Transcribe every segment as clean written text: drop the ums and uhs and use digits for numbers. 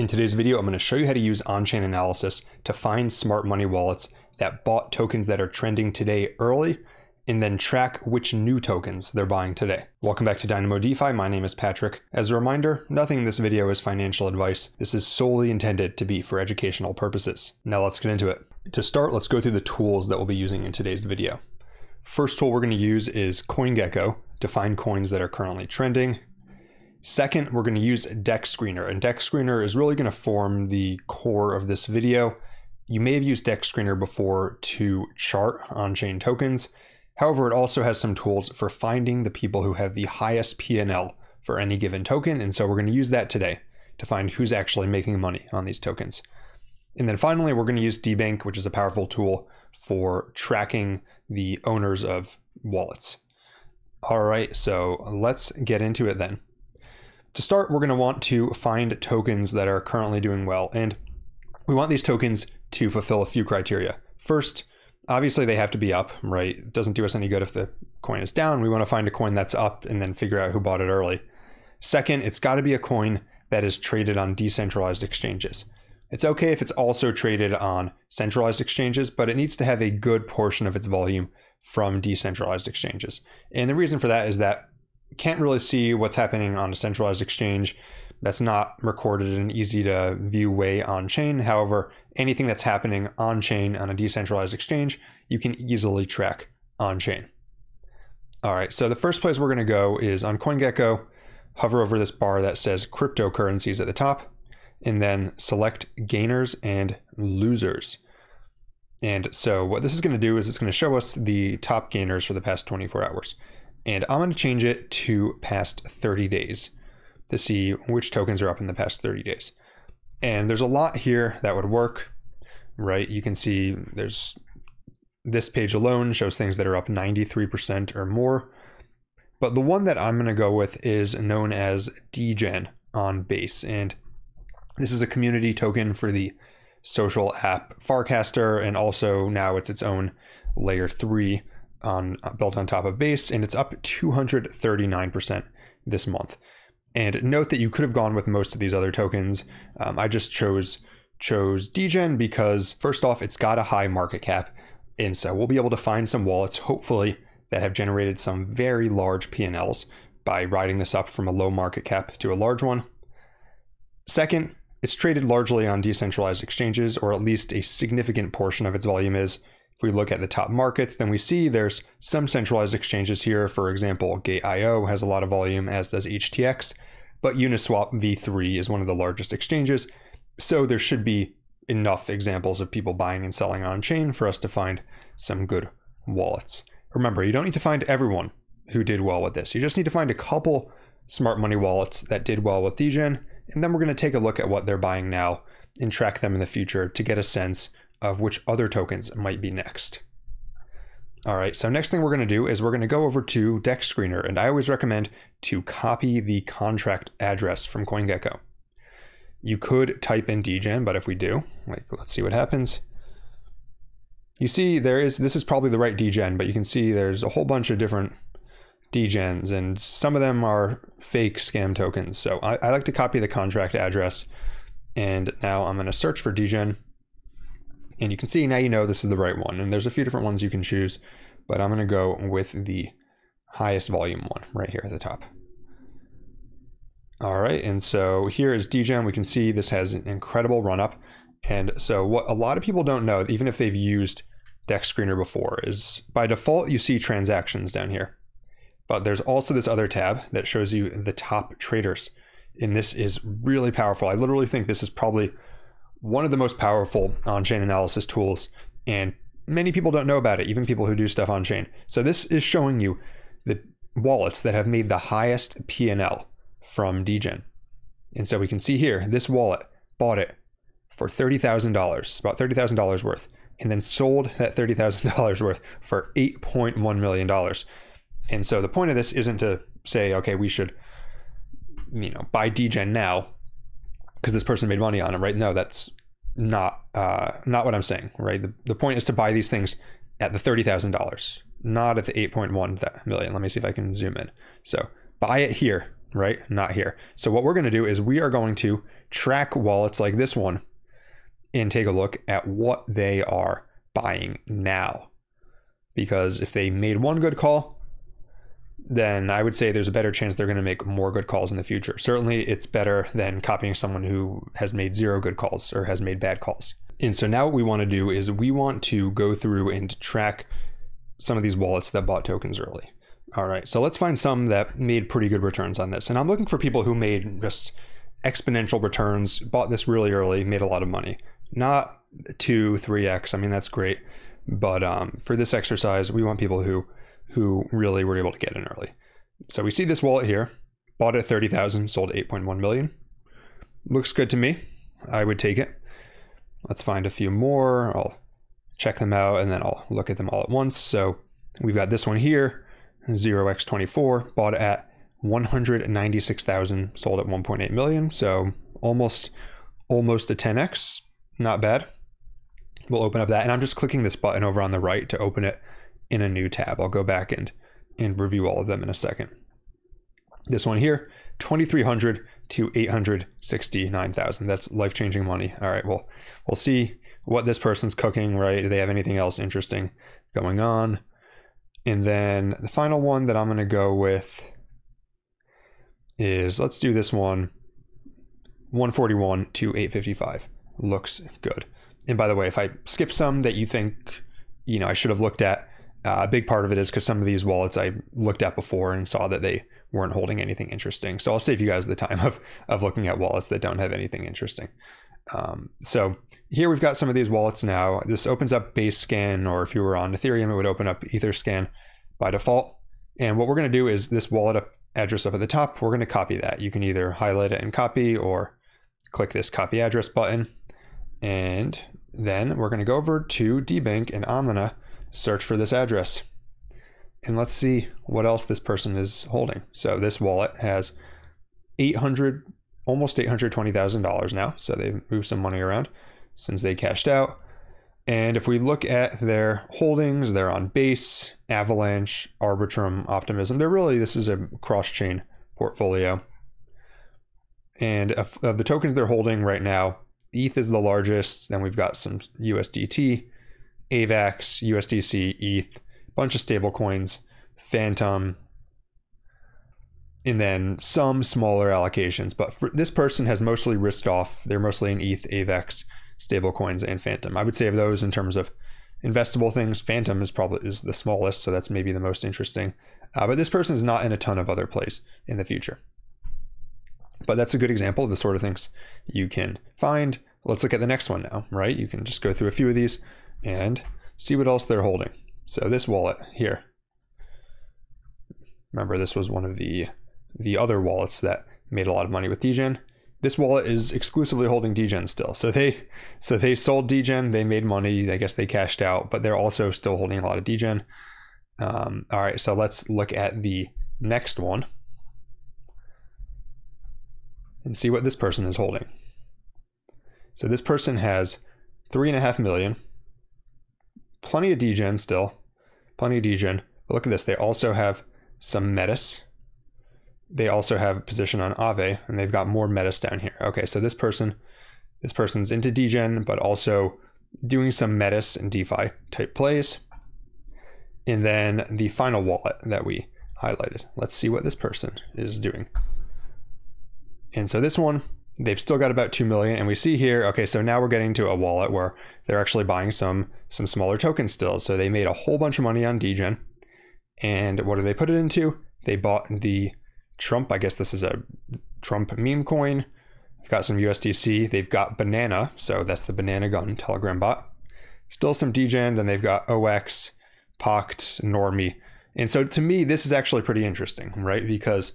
In today's video, I'm going to show you how to use on-chain analysis to find smart money wallets that bought tokens that are trending today early, and then track which new tokens they're buying today. Welcome back to Dynamo DeFi. My name is Patrick. As a reminder, nothing in this video is financial advice. This is solely intended to be for educational purposes. Now let's get into it. To start, let's go through the tools that we'll be using in today's video. First tool we're going to use is CoinGecko to find coins that are currently trending. Second, we're going to use Dex Screener, and Dex Screener is really going to form the core of this video. You may have used Dex Screener before to chart on-chain tokens. However, it also has some tools for finding the people who have the highest P&L for any given token, and so we're going to use that today to find who's actually making money on these tokens. And then finally, we're going to use DeBank, which is a powerful tool for tracking the owners of wallets. All right, so let's get into it then. To start, we're going to want to find tokens that are currently doing well, and we want these tokens to fulfill a few criteria. First, obviously they have to be up, right? It doesn't do us any good if the coin is down. We want to find a coin that's up and then figure out who bought it early. Second, it's got to be a coin that is traded on decentralized exchanges. It's okay if it's also traded on centralized exchanges, but it needs to have a good portion of its volume from decentralized exchanges. And the reason for that is that can't really see what's happening on a centralized exchange. That's not recorded in an easy to view way on chain. However, anything that's happening on chain on a decentralized exchange, you can easily track on chain. All right, so the first place we're going to go is on CoinGecko. Hover over this bar that says cryptocurrencies at the top, and then select gainers and losers. And so what this is going to do is it's going to show us the top gainers for the past 24 hours. And I'm going to change it to past 30 days to see which tokens are up in the past 30 days. And there's a lot here that would work, right? You can see there's this page alone shows things that are up 93% or more. But the one that I'm going to go with is known as Degen on Base. And this is a community token for the social app Farcaster, and also now it's its own layer 3 built on top of Base, and it's up 239% this month. And note that you could have gone with most of these other tokens. I just chose Degen because first off, it's got a high market cap, and so we'll be able to find some wallets, hopefully, that have generated some very large P&Ls by riding this up from a low market cap to a large one. Second, it's traded largely on decentralized exchanges, or at least a significant portion of its volume is. If we look at the top markets, then we see there's some centralized exchanges here. For example, Gate.io has a lot of volume, as does HTX, but Uniswap V3 is one of the largest exchanges. So there should be enough examples of people buying and selling on chain for us to find some good wallets. Remember, you don't need to find everyone who did well with this. You just need to find a couple smart money wallets that did well with Degen, and then we're going to take a look at what they're buying now and track them in the future to get a sense of which other tokens might be next. All right, so next thing we're going to do is we're going to go over to Dex Screener, and I always recommend to copy the contract address from CoinGecko. You could type in Degen, but if we do, let's see what happens. You see this is probably the right Degen, but you can see there's a whole bunch of different Degens, and some of them are fake scam tokens. So I like to copy the contract address, and now I'm going to search for Degen. And you can see now you know this is the right one. And there's a few different ones you can choose, but I'm going to go with the highest volume one right here at the top. All right, and so here is Degen. We can see this has an incredible run up. And so what a lot of people don't know, even if they've used Dex Screener before, is by default you see transactions down here. But there's also this other tab that shows you the top traders. And this is really powerful. I literally think this is probably one of the most powerful on-chain analysis tools, and many people don't know about it, even people who do stuff on-chain. So this is showing you the wallets that have made the highest P&L from Degen. And so we can see here, this wallet bought it for $30,000, about $30,000 worth, and then sold that $30,000 worth for $8.1 million. And so the point of this isn't to say, okay, we should, buy Degen now, because this person made money on it, right? No, that's not what I'm saying, right? The point is to buy these things at the $30,000, not at the 8.1 million. Let me see if I can zoom in. So buy it here right? Not here. So what we're going to do is we are going to track wallets like this one and take a look at what they are buying now. Because if they made one good call, then I would say there's a better chance they're going to make more good calls in the future. Certainly it's better than copying someone who has made zero good calls or has made bad calls. And so now what we want to do is we want to go through and track some of these wallets that bought tokens early. All right, so let's find some that made pretty good returns on this. And I'm looking for people who made just exponential returns, bought this really early, made a lot of money. Not 2, 3x, I mean, that's great. But for this exercise, we want people who really were able to get in early. So we see this wallet here, bought at 30,000, sold 8.1 million. Looks good to me, I would take it. Let's find a few more, I'll check them out and then I'll look at them all at once. So we've got this one here, 0x24, bought at 196,000, sold at 1.8 million. So almost a 10x, not bad. We'll open up that, and I'm just clicking this button over on the right to open it in a new tab. I'll go back and review all of them in a second. This one here, 2,300 to 869,000. That's life-changing money. All right, well, we'll see what this person's cooking, right? Do they have anything else interesting going on? And then the final one that I'm gonna go with is, let's do this one, 141 to 855. Looks good. And by the way, if I skip some that you think, you know, I should have looked at, a big part of it is because some of these wallets I looked at before and saw that they weren't holding anything interesting. So I'll save you guys the time of looking at wallets that don't have anything interesting. So here we've got some of these wallets now. This opens up BaseScan, or if you were on Ethereum, it would open up Etherscan by default. And what we're going to do is this wallet address up at the top, we're going to copy that. You can either highlight it and copy or click this copy address button. And then we're going to go over to DeBank, and I'm going to search for this address, and let's see what else this person is holding. So this wallet has almost $820,000 now, so they've moved some money around since they cashed out. And if we look at their holdings, they're on Base, Avalanche, Arbitrum, Optimism. They're really, this is a cross-chain portfolio. And of the tokens they're holding right now, ETH is the largest, then we've got some USDT, AVAX, USDC, ETH, bunch of stable coins, Phantom, and then some smaller allocations. But for this person has mostly risked off. They're mostly in ETH, AVAX, stable coins, and Phantom. I would say of those in terms of investable things, Phantom is probably the smallest, so that's maybe the most interesting. But this person is not in a ton of other plays in the future. But that's a good example of the sort of things you can find. Let's look at the next one now, right? You can just go through a few of these and see what else they're holding. So this wallet here, remember this was one of the other wallets that made a lot of money with Degen. This wallet is exclusively holding Degen still. So they sold Degen, they made money, I guess they cashed out, but they're also still holding a lot of Degen. All right, so let's look at the next one and see what this person is holding. So this person has 3.5 million. Plenty of Degen still, plenty of Degen. But look at this, they also have some Metis. They also have a position on Aave, and they've got more Metis down here. Okay, so this person's into Degen, but also doing some Metis and DeFi type plays. And then the final wallet that we highlighted. Let's see what this person is doing. And so this one, they've still got about 2 million, and we see here, okay, so now we're getting to a wallet where they're actually buying some smaller tokens still. So they made a whole bunch of money on Degen. And what do they put it into? They bought the Trump, I guess this is a Trump meme coin. They've got some USDC, they've got Banana, so that's the Banana Gun Telegram bot. Still some Degen, then they've got OX, Poct, Normie. And so to me, this is actually pretty interesting, right? Because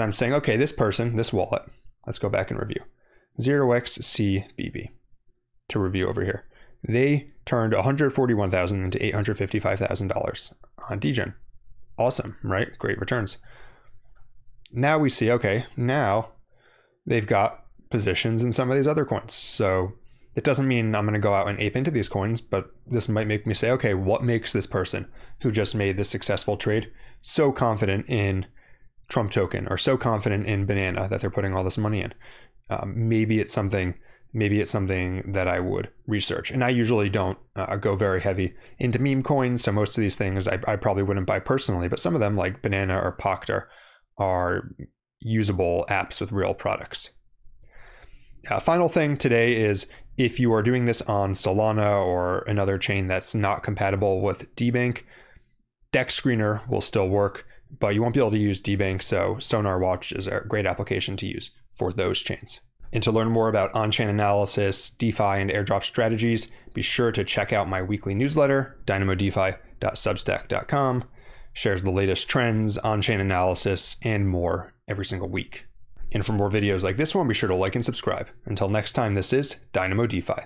I'm saying, okay, this person, this wallet, let's go back and review. 0xCBB to review over here. They turned $141,000 into $855,000 on Degen. Awesome, right? Great returns. Now we see, okay, now they've got positions in some of these other coins. So it doesn't mean I'm going to go out and ape into these coins, but this might make me say, okay, what makes this person who just made this successful trade so confident in Trump token are so confident in Banana that they're putting all this money in. Maybe it's something that I would research. And I usually don't go very heavy into meme coins. So most of these things I probably wouldn't buy personally, but some of them like Banana or Pachter are usable apps with real products. Final thing today is if you are doing this on Solana or another chain that's not compatible with DeBank, Dex Screener will still work, but you won't be able to use DeBank, so Sonar Watch is a great application to use for those chains. And to learn more about on-chain analysis, DeFi, and airdrop strategies, be sure to check out my weekly newsletter, dynamodefi.substack.com. Shares the latest trends, on-chain analysis, and more every single week. And for more videos like this one, be sure to like and subscribe. Until next time, this is Dynamo DeFi.